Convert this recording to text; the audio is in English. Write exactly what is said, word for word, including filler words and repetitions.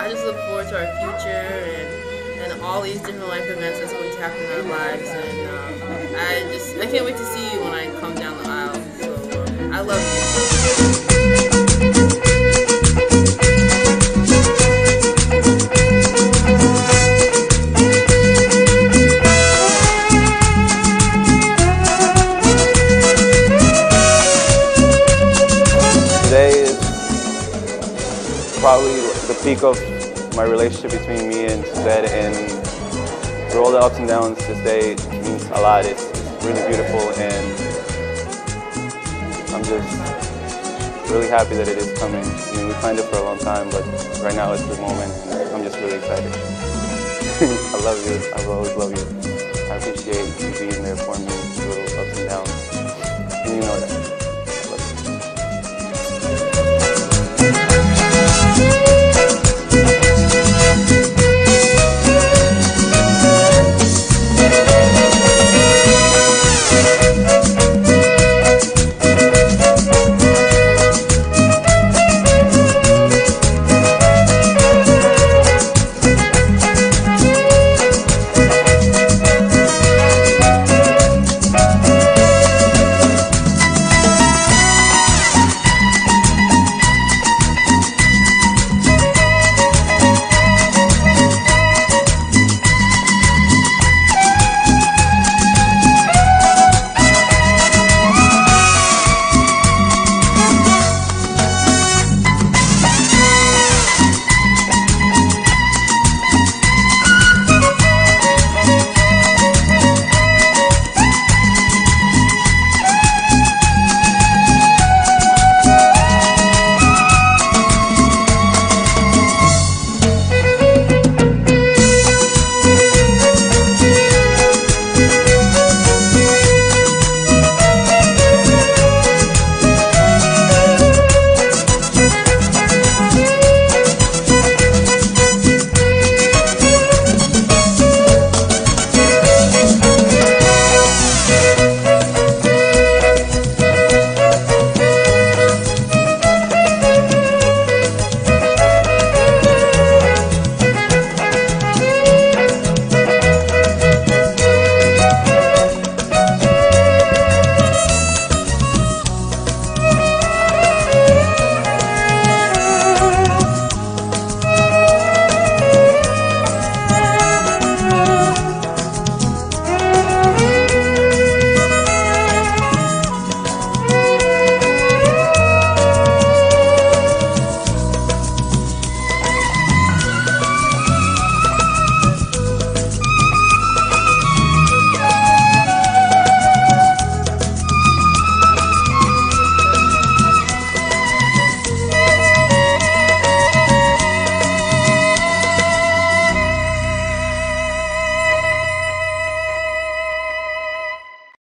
I just look forward to our future and, and all these different life events that's going to happen in our lives, and um, I just I can't wait to see you when I come down the aisle. So um, I love you. Today is probably the peak of my relationship between me and Suzette, and through all the ups and downs, this day means a lot. It's, it's really beautiful, and I'm just really happy that it is coming. I mean, we planned it for a long time, but right now it's the moment, and I'm just really excited. I love you. I will always love you. I appreciate you being there for me through ups and downs, and you know that.